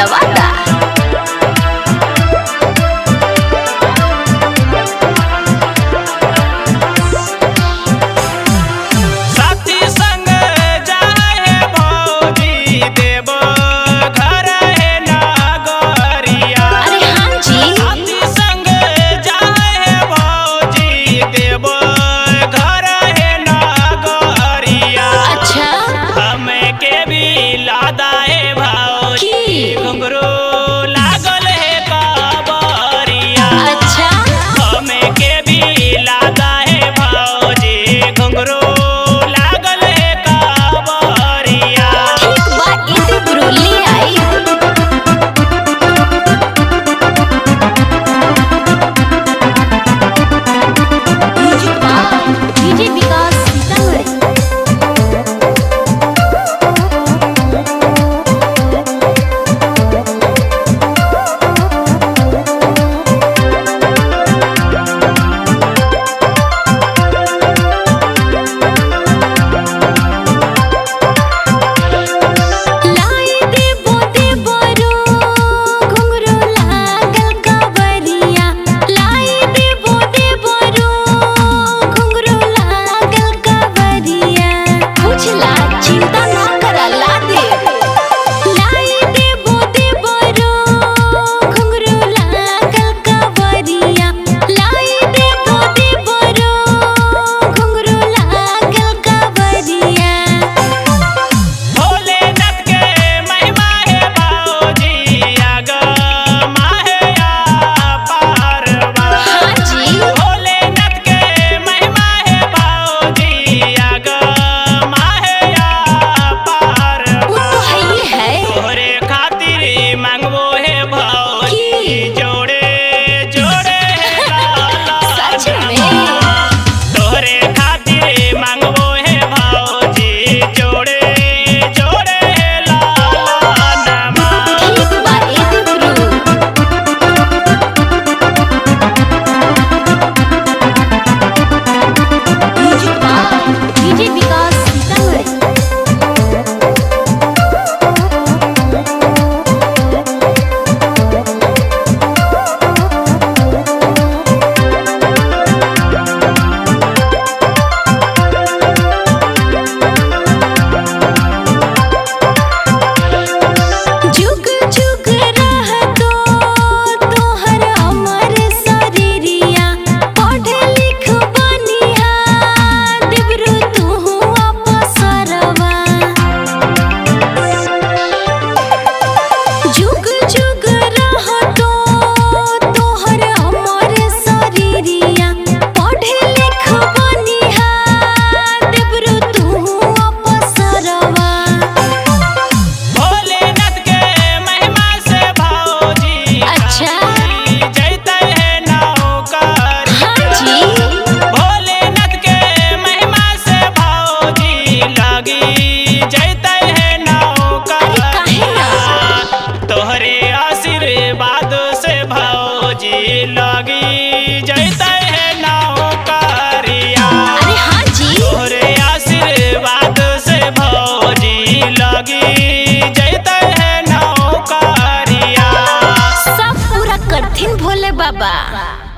Nawada. Baba.